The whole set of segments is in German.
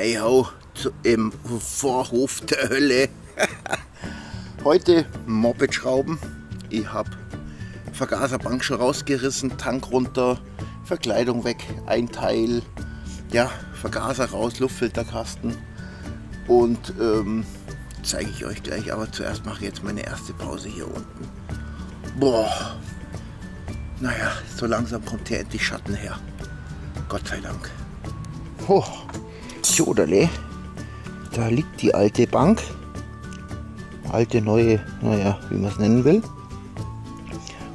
Hey ho, im Vorhof der Hölle. Heute Moped schrauben. Ich habe Vergaserbank schon rausgerissen, Tank runter, Verkleidung weg, ein Teil, ja, Vergaser raus, Luftfilterkasten. Und zeige ich euch gleich, aber zuerst mache ich jetzt meine erste Pause hier unten. Boah, naja, so langsam kommt hier endlich Schatten her. Gott sei Dank. Oh, Joderle, da liegt die alte Bank. Alte, neue, naja, wie man es nennen will.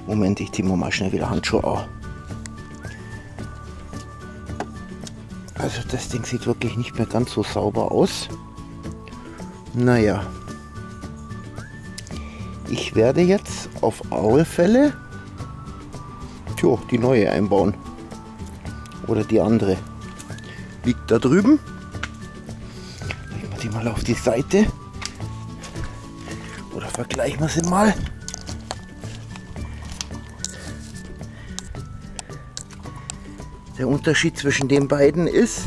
Moment, ich ziehe mir mal schnell wieder Handschuhe an. Also das Ding sieht wirklich nicht mehr ganz so sauber aus. Naja, ich werde jetzt auf alle Fälle die neue einbauen. Oder die andere. Liegt da drüben. Legen wir die mal auf die Seite. Oder vergleichen wir sie mal. Der Unterschied zwischen den beiden ist,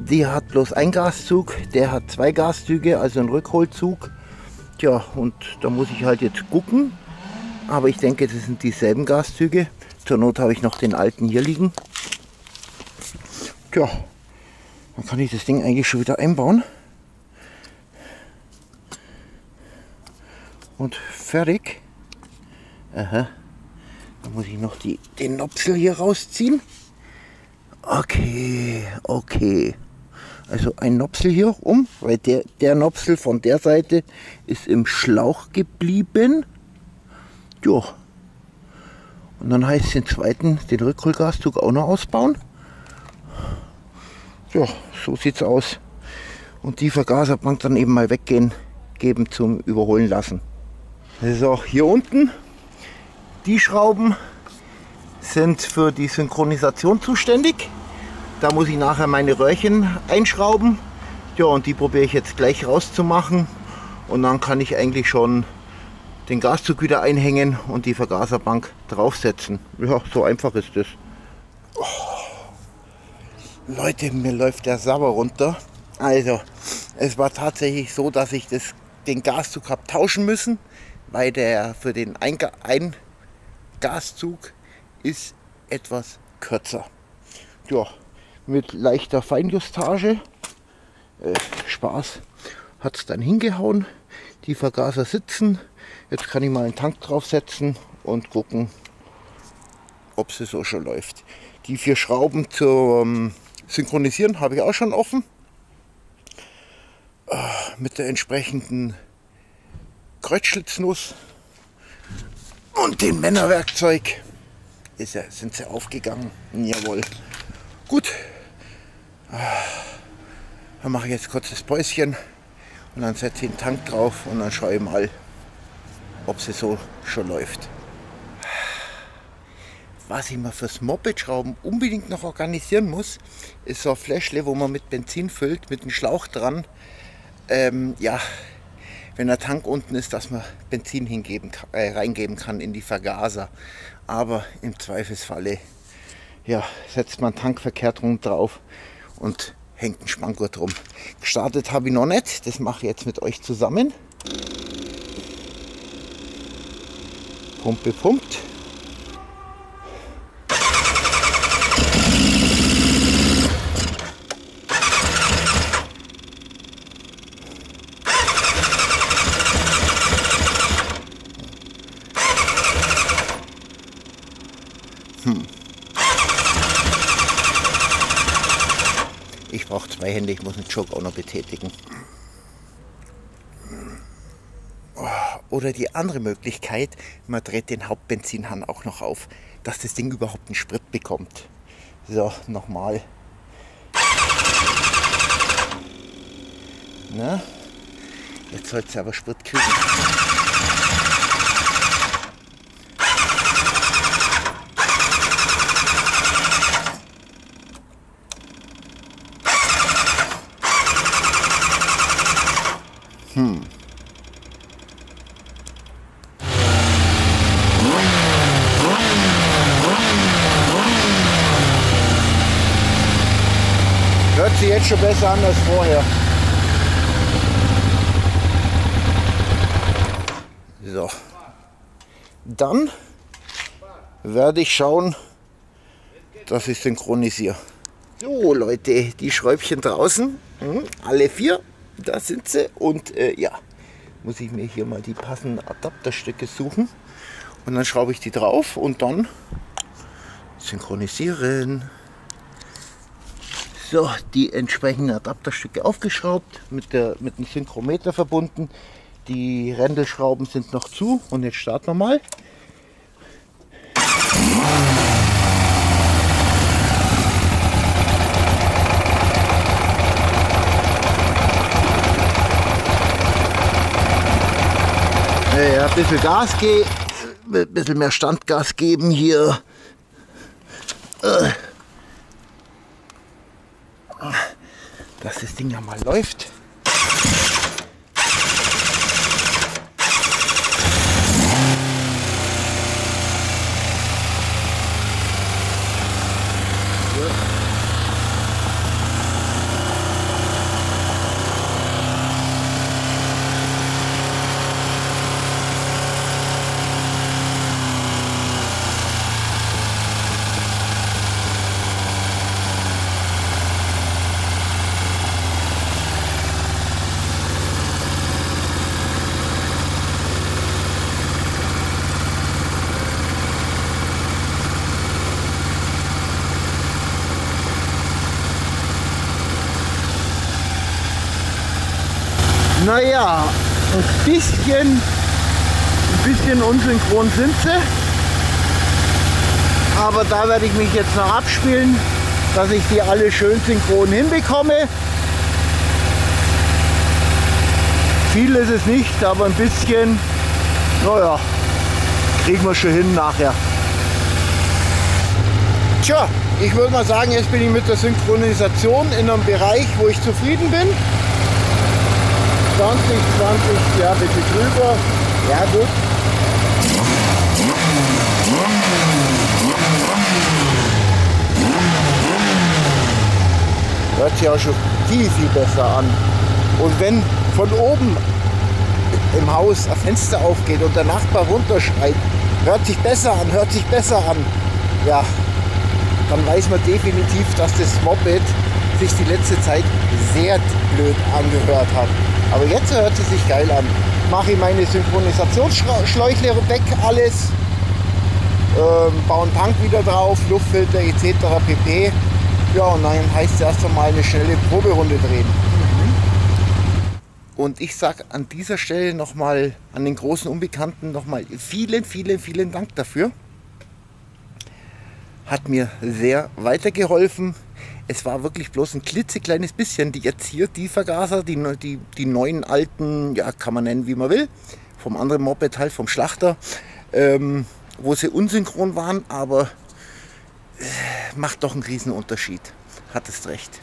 die hat bloß einen Gaszug, der hat zwei Gaszüge, also einen Rückholzug. Tja, und da muss ich halt jetzt gucken. Aber ich denke, das sind dieselben Gaszüge. Zur Not habe ich noch den alten hier liegen. Tja, dann kann ich das Ding eigentlich schon wieder einbauen. Und fertig. Aha. Dann muss ich noch den Nopsel hier rausziehen. Okay, okay. Also ein Nopsel hier um, weil der Nopsel von der Seite ist im Schlauch geblieben. Jo. Und dann heißt es den zweiten, den Rückholgaszug auch noch ausbauen. Ja, so sieht's aus. Und die Vergaserbank dann eben mal weggehen, geben zum Überholen lassen. So, hier unten, die Schrauben sind für die Synchronisation zuständig. Da muss ich nachher meine Röhrchen einschrauben. Ja, und die probiere ich jetzt gleich rauszumachen. Und dann kann ich eigentlich schon den Gaszug wieder einhängen und die Vergaserbank draufsetzen. Ja, so einfach ist es. Oh, Leute, mir läuft der Sabber runter. Also, es war tatsächlich so, dass ich den Gaszug habe tauschen müssen, weil der für den einen Gaszug ist etwas kürzer. Ja, mit leichter Feinjustage, Spaß, hat es dann hingehauen. Die Vergaser sitzen. Jetzt kann ich mal einen Tank draufsetzen und gucken, ob sie so schon läuft. Die 4 Schrauben zum Synchronisieren habe ich auch schon offen. Mit der entsprechenden Kreuzschlitznuss und dem Männerwerkzeug sind sie aufgegangen. Jawohl. Gut. Dann mache ich jetzt kurz das Päuschen und dann setze ich den Tank drauf und dann schaue ich mal, ob sie so schon läuft. Was ich mal fürs Moped-Schrauben unbedingt noch organisieren muss, ist so ein Fläschle, wo man mit Benzin füllt, mit einem Schlauch dran. Ja, wenn der Tank unten ist, dass man Benzin reingeben kann in die Vergaser. Aber im Zweifelsfalle ja, setzt man Tank verkehrt rum drauf und hängt einen Spanngurt rum. Gestartet habe ich noch nicht, das mache ich jetzt mit euch zusammen. Pumpe pumpt. Ich brauche 2 Hände, ich muss den Choke auch noch betätigen. Oder die andere Möglichkeit, man dreht den Hauptbenzinhahn auch noch auf, dass das Ding überhaupt einen Sprit bekommt. So, nochmal. Na? Jetzt soll es aber Sprit kriegen. fühlt sich jetzt schon besser an als vorher. So. Dann werde ich schauen, dass ich synchronisiere. So Leute, die Schräubchen draußen, alle vier, da sind sie. Und ja, muss ich mir hier mal die passenden Adapterstücke suchen. Und dann schraube ich die drauf und dann synchronisieren. So, die entsprechenden Adapterstücke aufgeschraubt, mit dem Synchrometer verbunden. Die Rändelschrauben sind noch zu und jetzt starten wir mal. Ja, ein bisschen Gas geben, ein bisschen mehr Standgas geben hier. Dass das Ding ja mal läuft. Naja, ein bisschen unsynchron sind sie, aber da werde ich mich jetzt noch abspielen, dass ich die alle schön synchron hinbekomme. Viel ist es nicht, aber ein bisschen, naja, kriegen wir schon hin nachher. Tja, ich würde mal sagen, jetzt bin ich mit der Synchronisation in einem Bereich, wo ich zufrieden bin. 20, ja, bitte drüber. Ja, gut. Hört sich auch schon viel, viel besser an. Und wenn von oben im Haus ein Fenster aufgeht und der Nachbar runterschreit, hört sich besser an, ja, dann weiß man definitiv, dass das Moped sich die letzte Zeit sehr blöd angehört hat. Aber jetzt hört es sich geil an. Mache ich meine Synchronisationsschläuchle weg, alles. Baue einen Tank wieder drauf, Luftfilter etc. pp. Ja, und dann heißt es erst einmal eine schnelle Proberunde drehen. Und ich sage an dieser Stelle nochmal an den großen Unbekannten nochmal vielen Dank dafür. Hat mir sehr weitergeholfen. Es war wirklich bloß ein klitzekleines bisschen, die jetzt hier, die Vergaser, die neuen alten, ja, kann man nennen wie man will, vom anderen Moped halt, vom Schlachter, wo sie unsynchron waren, aber macht doch einen riesen Unterschied. Hattest recht.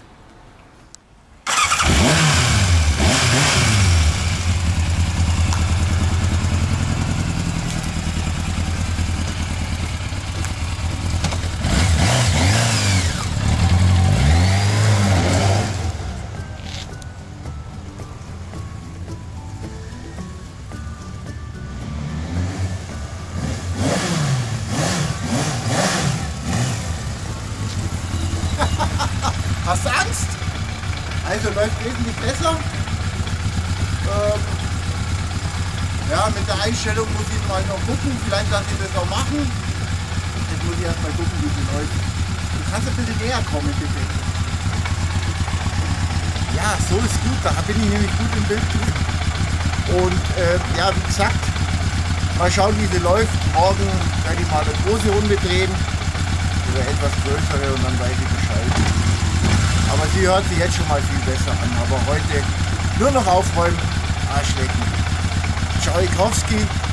Hast du Angst? Also läuft wesentlich besser. Ja, mit der Einstellung muss ich mal noch gucken. Vielleicht lasse ich das noch machen. Jetzt muss ich erst mal gucken, wie sie läuft. Du kannst ein bisschen näher kommen, bitte. Ja, so ist gut. Da bin ich nämlich gut im Bild drin. Und ja, wie gesagt, mal schauen, wie sie läuft. Morgen werde ich mal eine große Runde drehen. Oder etwas größere und dann weiß ich Bescheid. Aber sie hört sich jetzt schon mal viel besser an. Aber heute nur noch aufräumen, Arschlecken. Tschaikowski.